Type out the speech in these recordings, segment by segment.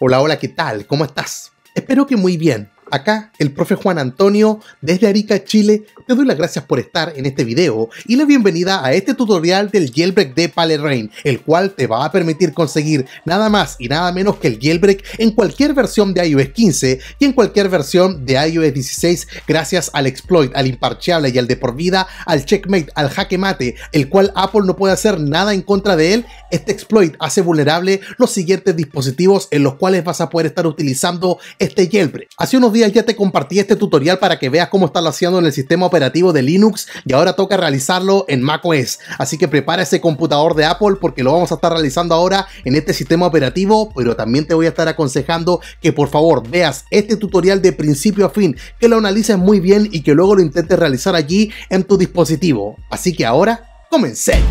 Hola, hola, ¿qué tal? ¿Cómo estás? Espero que muy bien. Acá, el profe Juan Antonio, desde Arica, Chile, te doy las gracias por estar en este video y la bienvenida a este tutorial del jailbreak de Palera1n, el cual te va a permitir conseguir nada más y nada menos que el jailbreak en cualquier versión de iOS 15 y en cualquier versión de iOS 16 gracias al exploit, al imparcheable y al de por vida, al checkmate, al jaque mate, el cual Apple no puede hacer nada en contra de él. Este exploit hace vulnerable los siguientes dispositivos en los cuales vas a poder estar utilizando este jailbreak. Hace unos días ya te compartí este tutorial para que veas cómo estarlo haciendo en el sistema operativo de Linux y ahora toca realizarlo en macOS, así que prepara ese computador de Apple porque lo vamos a estar realizando ahora en este sistema operativo, pero también te voy a estar aconsejando que por favor veas este tutorial de principio a fin, que lo analices muy bien y que luego lo intentes realizar allí en tu dispositivo. Así que ahora, comencemos.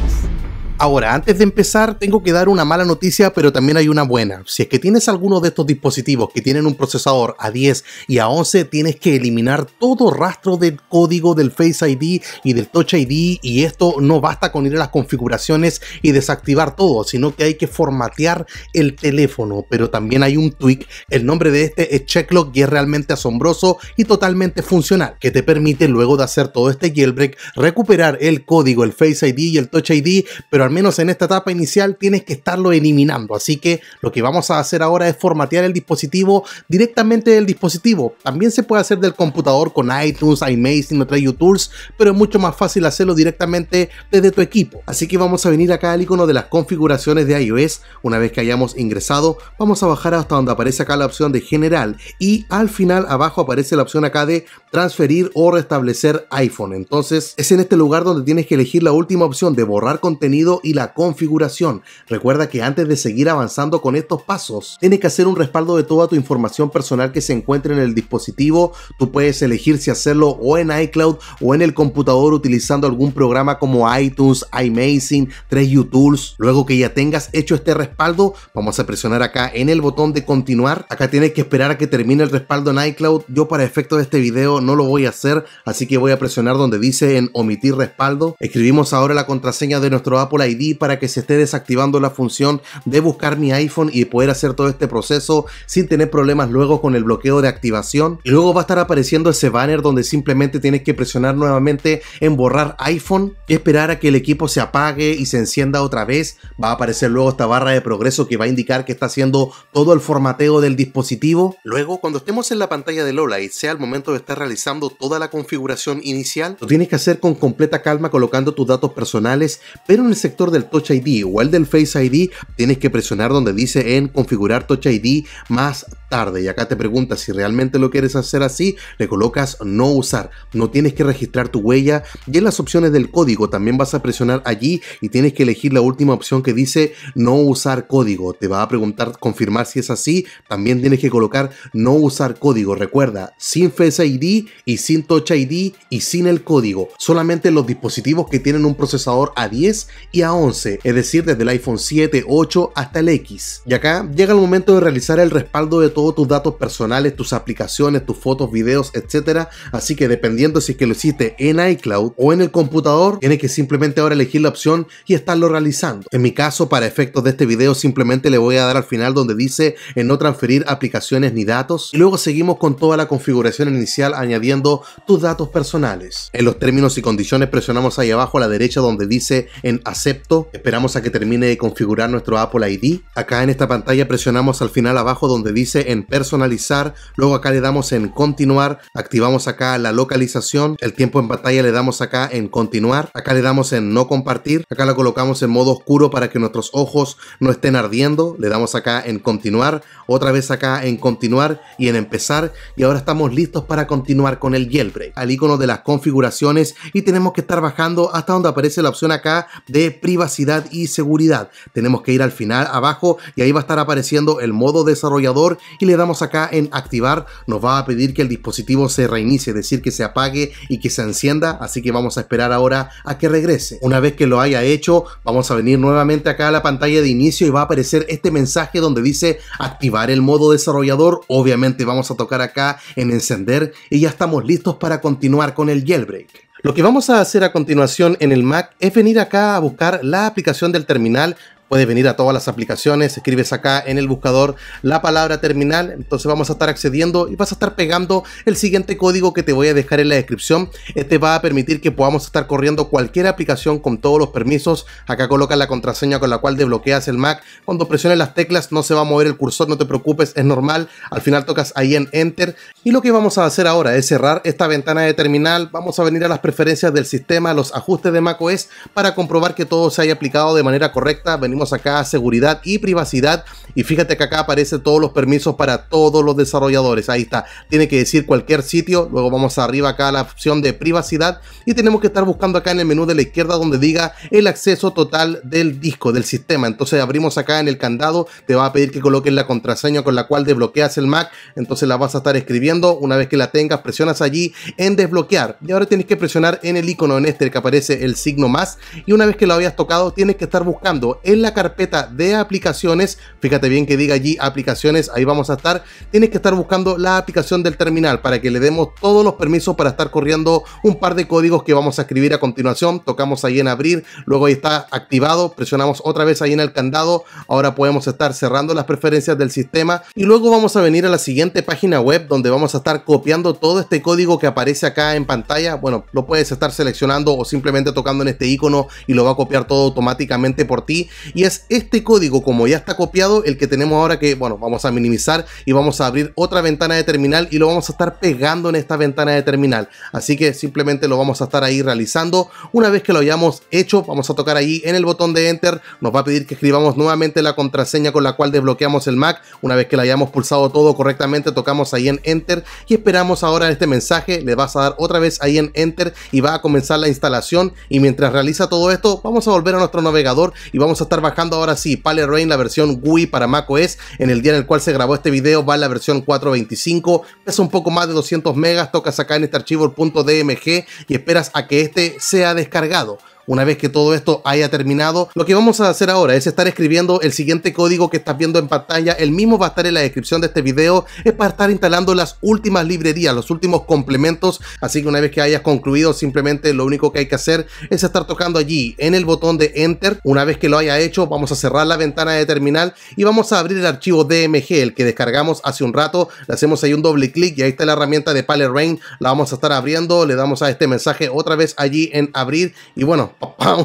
Ahora, antes de empezar, tengo que dar una mala noticia, pero también hay una buena. Si es que tienes alguno de estos dispositivos que tienen un procesador A10 y A11, tienes que eliminar todo rastro del código del Face ID y del Touch ID, y esto no basta con ir a las configuraciones y desactivar todo, sino que hay que formatear el teléfono, pero también hay un tweak. El nombre de este es Checklock y es realmente asombroso y totalmente funcional, que te permite luego de hacer todo este jailbreak recuperar el código, el Face ID y el Touch ID, pero al menos en esta etapa inicial tienes que estarlo eliminando, así que lo que vamos a hacer ahora es formatear el dispositivo directamente del dispositivo. También se puede hacer del computador con iTunes, iMazing o 3U Tools, pero es mucho más fácil hacerlo directamente desde tu equipo. Así que vamos a venir acá al icono de las configuraciones de iOS. Una vez que hayamos ingresado, vamos a bajar hasta donde aparece acá la opción de general y al final abajo aparece la opción acá de transferir o restablecer iPhone. Entonces es en este lugar donde tienes que elegir la última opción de borrar contenido y la configuración. Recuerda que antes de seguir avanzando con estos pasos, tienes que hacer un respaldo de toda tu información personal que se encuentre en el dispositivo. Tú puedes elegir si hacerlo o en iCloud o en el computador utilizando algún programa como iTunes, iMazing, 3U Tools. Luego que ya tengas hecho este respaldo, vamos a presionar acá en el botón de continuar. Acá tienes que esperar a que termine el respaldo en iCloud. Yo para efectos de este video no lo voy a hacer, así que voy a presionar donde dice en omitir respaldo. Escribimos ahora la contraseña de nuestro Apple ID para que se esté desactivando la función de buscar mi iPhone y poder hacer todo este proceso sin tener problemas luego con el bloqueo de activación. Y luego va a estar apareciendo ese banner donde simplemente tienes que presionar nuevamente en borrar iPhone y esperar a que el equipo se apague y se encienda otra vez. Va a aparecer luego esta barra de progreso que va a indicar que está haciendo todo el formateo del dispositivo. Luego, cuando estemos en la pantalla del OLED, sea el momento de estar realizando toda la configuración inicial, lo tienes que hacer con completa calma colocando tus datos personales, pero en el sector del Touch ID o el del Face ID tienes que presionar donde dice en configurar Touch ID más tarde, y acá te preguntas si realmente lo quieres hacer así, le colocas no usar. No tienes que registrar tu huella, y en las opciones del código también vas a presionar allí y tienes que elegir la última opción que dice no usar código. Te va a preguntar confirmar si es así, también tienes que colocar no usar código. Recuerda, sin Face ID y sin Touch ID y sin el código, solamente los dispositivos que tienen un procesador A10 y A11, es decir, desde el iPhone 7, 8 hasta el X. Y acá llega el momento de realizar el respaldo de todos tus datos personales, tus aplicaciones, tus fotos, videos, etcétera. Así que dependiendo si es que lo hiciste en iCloud o en el computador, tienes que simplemente ahora elegir la opción y estarlo realizando. En mi caso, para efectos de este video, simplemente le voy a dar al final donde dice en no transferir aplicaciones ni datos, y luego seguimos con toda la configuración inicial añadiendo tus datos personales. En los términos y condiciones presionamos ahí abajo a la derecha donde dice en acepto, esperamos a que termine de configurar nuestro Apple ID. Acá en esta pantalla presionamos al final abajo donde dice en personalizar, luego acá le damos en continuar, activamos acá la localización, el tiempo en pantalla le damos acá en continuar, acá le damos en no compartir, acá la colocamos en modo oscuro para que nuestros ojos no estén ardiendo, le damos acá en continuar, otra vez acá en continuar y en empezar, y ahora estamos listos para continuar con el jailbreak. Al icono de las configuraciones y tenemos que estar bajando hasta donde aparece la opción acá de privacidad y seguridad. Tenemos que ir al final abajo y ahí va a estar apareciendo el modo desarrollador y le damos acá en activar. Nos va a pedir que el dispositivo se reinicie, es decir, que se apague y que se encienda, así que vamos a esperar ahora a que regrese. Una vez que lo haya hecho, vamos a venir nuevamente acá a la pantalla de inicio y va a aparecer este mensaje donde dice activar el modo desarrollador. Obviamente vamos a tocar acá en encender y ya estamos listos para continuar con el jailbreak. Lo que vamos a hacer a continuación en el Mac es venir acá a buscar la aplicación del terminal Puedes venir a todas las aplicaciones, escribes acá en el buscador la palabra terminal, entonces vamos a estar accediendo y vas a estar pegando el siguiente código que te voy a dejar en la descripción. Este va a permitir que podamos estar corriendo cualquier aplicación con todos los permisos. Acá colocas la contraseña con la cual desbloqueas el Mac. Cuando presiones las teclas no se va a mover el cursor, no te preocupes, es normal. Al final tocas ahí en Enter y lo que vamos a hacer ahora es cerrar esta ventana de terminal. Vamos a venir a las preferencias del sistema, los ajustes de macOS para comprobar que todo se haya aplicado de manera correcta. Venimos acá a seguridad y privacidad y fíjate que acá aparecen todos los permisos para todos los desarrolladores. Ahí está, tiene que decir cualquier sitio. Luego vamos arriba acá a la opción de privacidad y tenemos que estar buscando acá en el menú de la izquierda donde diga el acceso total del disco, del sistema. Entonces abrimos acá en el candado, te va a pedir que coloques la contraseña con la cual desbloqueas el Mac, entonces la vas a estar escribiendo. Una vez que la tengas presionas allí en desbloquear y ahora tienes que presionar en el icono en este que aparece el signo más y una vez que lo hayas tocado tienes que estar buscando en la carpeta de aplicaciones, fíjate bien que diga allí aplicaciones, ahí vamos a estar, tienes que estar buscando la aplicación del terminal para que le demos todos los permisos para estar corriendo un par de códigos que vamos a escribir a continuación. Tocamos ahí en abrir, luego ahí está activado, presionamos otra vez ahí en el candado, ahora podemos estar cerrando las preferencias del sistema y luego vamos a venir a la siguiente página web donde vamos a estar copiando todo este código que aparece acá en pantalla. Bueno, lo puedes estar seleccionando o simplemente tocando en este icono y lo va a copiar todo automáticamente por ti. Y es este código, como ya está copiado, el que tenemos ahora que, bueno, vamos a minimizar y vamos a abrir otra ventana de terminal y lo vamos a estar pegando en esta ventana de terminal. Así que simplemente lo vamos a estar ahí realizando. Una vez que lo hayamos hecho, vamos a tocar ahí en el botón de Enter. Nos va a pedir que escribamos nuevamente la contraseña con la cual desbloqueamos el Mac. Una vez que la hayamos pulsado todo correctamente, tocamos ahí en Enter y esperamos ahora este mensaje. Le vas a dar otra vez ahí en Enter y va a comenzar la instalación. Y mientras realiza todo esto, vamos a volver a nuestro navegador y vamos a estar bajando ahora sí Palera1n, la versión GUI para macOS. En el día en el cual se grabó este video va en la versión 4.25, pesa un poco más de 200 megas, tocas acá en este archivo .dmg y esperas a que este sea descargado. Una vez que todo esto haya terminado, lo que vamos a hacer ahora es estar escribiendo el siguiente código que estás viendo en pantalla. El mismo va a estar en la descripción de este video. Es para estar instalando las últimas librerías, los últimos complementos. Así que una vez que hayas concluido, simplemente lo único que hay que hacer es estar tocando allí en el botón de Enter. Una vez que lo haya hecho, vamos a cerrar la ventana de terminal y vamos a abrir el archivo DMG, el que descargamos hace un rato. Le hacemos ahí un doble clic y ahí está la herramienta de Palera1n. La vamos a estar abriendo, le damos a este mensaje otra vez allí en abrir y bueno,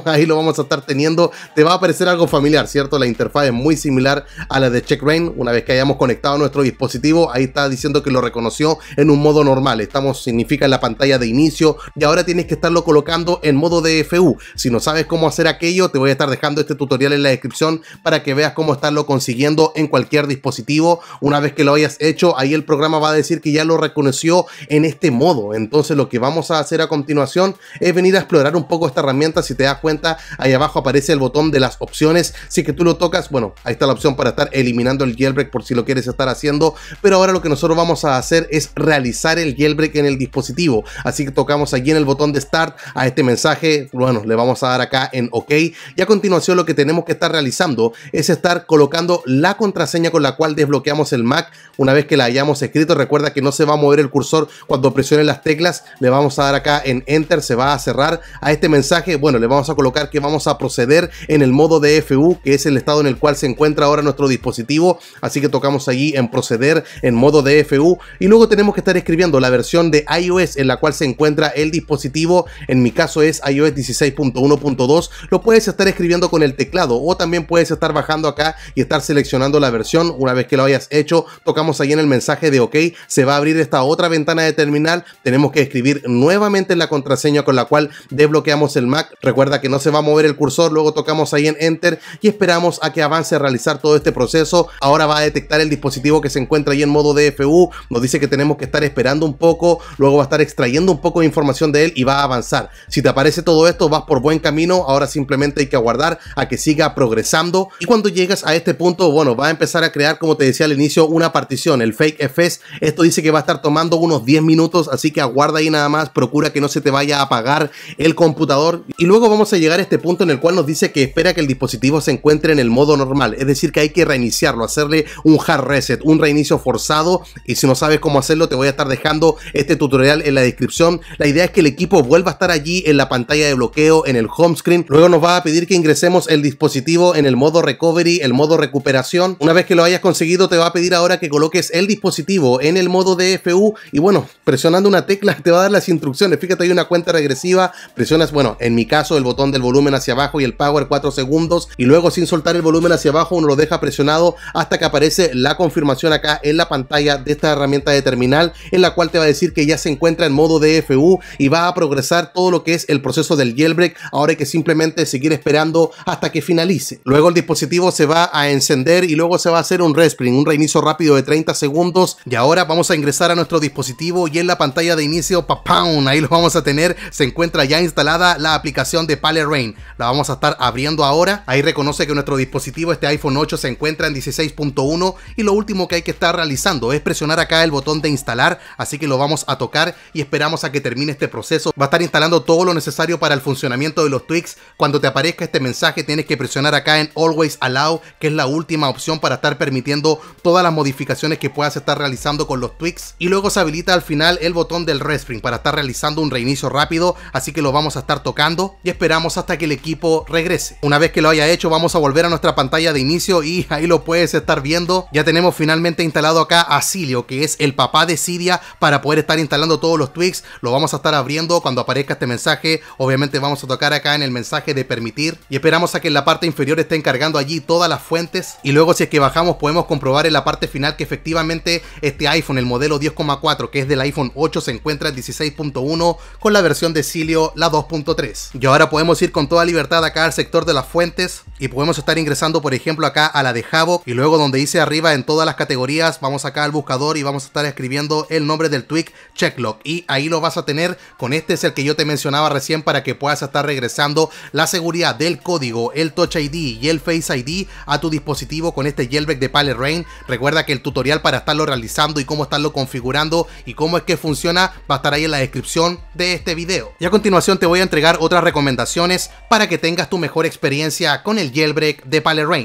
ahí lo vamos a estar teniendo. Te va a aparecer algo familiar, ¿cierto? La interfaz es muy similar a la de CheckRain. Una vez que hayamos conectado nuestro dispositivo, ahí está diciendo que lo reconoció en un modo normal. Estamos, significa en la pantalla de inicio, y ahora tienes que estarlo colocando en modo DFU. Si no sabes cómo hacer aquello, te voy a estar dejando este tutorial en la descripción para que veas cómo estarlo consiguiendo en cualquier dispositivo. Una vez que lo hayas hecho, ahí el programa va a decir que ya lo reconoció en este modo. Entonces lo que vamos a hacer a continuación es venir a explorar un poco esta herramienta. Si te das cuenta, ahí abajo aparece el botón de las opciones. Si que tú lo tocas, bueno, ahí está la opción para estar eliminando el jailbreak por si lo quieres estar haciendo, pero ahora lo que nosotros vamos a hacer es realizar el jailbreak en el dispositivo. Así que tocamos aquí en el botón de Start, a este mensaje, bueno, le vamos a dar acá en OK y a continuación lo que tenemos que estar realizando es estar colocando la contraseña con la cual desbloqueamos el Mac. Una vez que la hayamos escrito, recuerda que no se va a mover el cursor cuando presione las teclas, le vamos a dar acá en Enter, se va a cerrar a este mensaje. Bueno, le vamos a colocar que vamos a proceder en el modo DFU, que es el estado en el cual se encuentra ahora nuestro dispositivo. Así que tocamos allí en proceder en modo DFU y luego tenemos que estar escribiendo la versión de iOS en la cual se encuentra el dispositivo. En mi caso es iOS 16.1.2. Lo puedes estar escribiendo con el teclado o también puedes estar bajando acá y estar seleccionando la versión. Una vez que lo hayas hecho, tocamos ahí en el mensaje de OK. Se va a abrir esta otra ventana de terminal. Tenemos que escribir nuevamente la contraseña con la cual desbloqueamos el Mac. Recuerda que no se va a mover el cursor, luego tocamos ahí en Enter y esperamos a que avance a realizar todo este proceso. Ahora va a detectar el dispositivo que se encuentra ahí en modo DFU, nos dice que tenemos que estar esperando un poco, luego va a estar extrayendo un poco de información de él y va a avanzar. Si te aparece todo esto, vas por buen camino, ahora simplemente hay que aguardar a que siga progresando y cuando llegas a este punto, bueno, va a empezar a crear, como te decía al inicio, una partición, el FakeFS. Esto dice que va a estar tomando unos 10 minutos, así que aguarda ahí nada más, procura que no se te vaya a apagar el computador y luego vamos a llegar a este punto en el cual nos dice que espera que el dispositivo se encuentre en el modo normal, es decir que hay que reiniciarlo, hacerle un hard reset, un reinicio forzado. Y si no sabes cómo hacerlo, te voy a estar dejando este tutorial en la descripción. La idea es que el equipo vuelva a estar allí en la pantalla de bloqueo, en el home screen. Luego nos va a pedir que ingresemos el dispositivo en el modo recovery, el modo recuperación. Una vez que lo hayas conseguido, te va a pedir ahora que coloques el dispositivo en el modo DFU y bueno, presionando una tecla te va a dar las instrucciones. Fíjate, hay una cuenta regresiva, presionas, bueno, en mi caso el botón del volumen hacia abajo y el power 4 segundos y luego sin soltar el volumen hacia abajo uno lo deja presionado hasta que aparece la confirmación acá en la pantalla de esta herramienta de terminal, en la cual te va a decir que ya se encuentra en modo DFU y va a progresar todo lo que es el proceso del jailbreak. Ahora hay que simplemente seguir esperando hasta que finalice. Luego el dispositivo se va a encender y luego se va a hacer un respring, un reinicio rápido de 30 segundos y ahora vamos a ingresar a nuestro dispositivo y en la pantalla de inicio, ¡papam!, ahí lo vamos a tener. Se encuentra ya instalada la aplicación de Palera1n. La vamos a estar abriendo ahora. Ahí reconoce que nuestro dispositivo, este iPhone 8, se encuentra en 16.1 y lo último que hay que estar realizando es presionar acá el botón de instalar, así que lo vamos a tocar y esperamos a que termine este proceso. Va a estar instalando todo lo necesario para el funcionamiento de los tweaks. Cuando te aparezca este mensaje tienes que presionar acá en Always Allow, que es la última opción para estar permitiendo todas las modificaciones que puedas estar realizando con los tweaks, y luego se habilita al final el botón del respring para estar realizando un reinicio rápido, así que lo vamos a estar tocando y esperamos hasta que el equipo regrese. Una vez que lo haya hecho vamos a volver a nuestra pantalla de inicio y ahí lo puedes estar viendo. Ya tenemos finalmente instalado acá a Sileo, que es el papá de Cydia, para poder estar instalando todos los tweaks. Lo vamos a estar abriendo cuando aparezca este mensaje, obviamente vamos a tocar acá en el mensaje de permitir y esperamos a que en la parte inferior estén cargando allí todas las fuentes y luego si es que bajamos podemos comprobar en la parte final que efectivamente este iPhone, el modelo 10.4, que es del iPhone 8, se encuentra en 16.1 con la versión de Sileo, la 2.3. y ahora podemos ir con toda libertad acá al sector de las fuentes y podemos estar ingresando por ejemplo acá a la de Havoc y luego donde dice arriba en todas las categorías vamos acá al buscador y vamos a estar escribiendo el nombre del tweak, Checklock, y ahí lo vas a tener. Con este es el que yo te mencionaba recién para que puedas estar regresando la seguridad del código, el Touch ID y el Face ID a tu dispositivo con este jailbreak de Palera1n. Recuerda que el tutorial para estarlo realizando y cómo estarlo configurando y cómo es que funciona va a estar ahí en la descripción de este video. Y a continuación te voy a entregar otras recomendaciones para que tengas tu mejor experiencia con el jailbreak de Palera1n.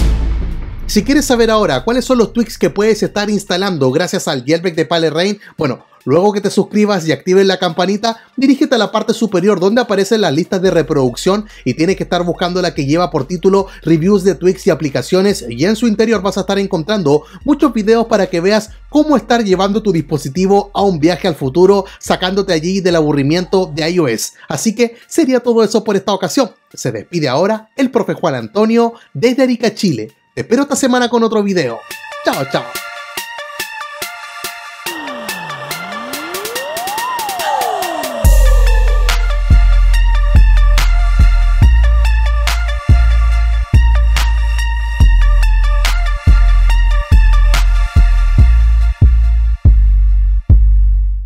Si quieres saber ahora cuáles son los tweaks que puedes estar instalando gracias al jailbreak de Palera1n, bueno, luego que te suscribas y actives la campanita, dirígete a la parte superior donde aparecen las listas de reproducción y tienes que estar buscando la que lleva por título Reviews de Tweaks y Aplicaciones, y en su interior vas a estar encontrando muchos videos para que veas cómo estar llevando tu dispositivo a un viaje al futuro, sacándote allí del aburrimiento de iOS. Así que sería todo eso por esta ocasión. Se despide ahora el profe Juan Antonio desde Arica, Chile. Te espero esta semana con otro video. Chao, chao.